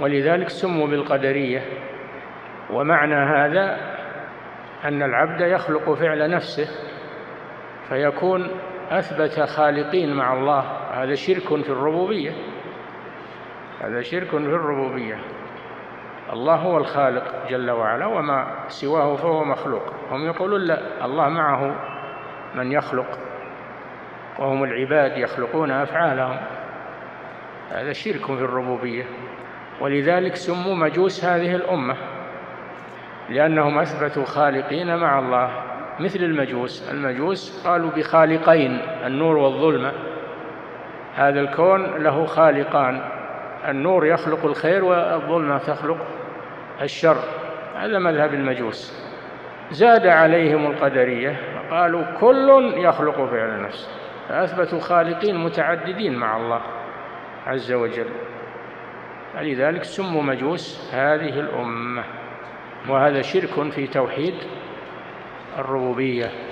ولذلك سموا بالقدرية. ومعنى هذا أن العبد يخلق فعل نفسه فيكون أثبت خالقين مع الله. هذا شرك في الربوبية، هذا شرك في الربوبية. الله هو الخالق جل وعلا وما سواه فهو مخلوق. هم يقولون لا، الله معه من يخلق، وهم العباد يخلقون أفعالهم. هذا شرك في الربوبية. ولذلك سموا مجوس هذه الأمة، لأنهم أثبتوا خالقين مع الله مثل المجوس. المجوس قالوا بخالقين، النور والظلمة، هذا الكون له خالقان، النور يخلق الخير والظلمة تخلق الشر. هذا مذهب المجوس. زاد عليهم القدرية قالوا كل يخلق فعل نفسه، فأثبتوا خالقين متعددين مع الله عز وجل. لذلك سموا مجوس هذه الأمة، وهذا شرك في توحيد الربوبية.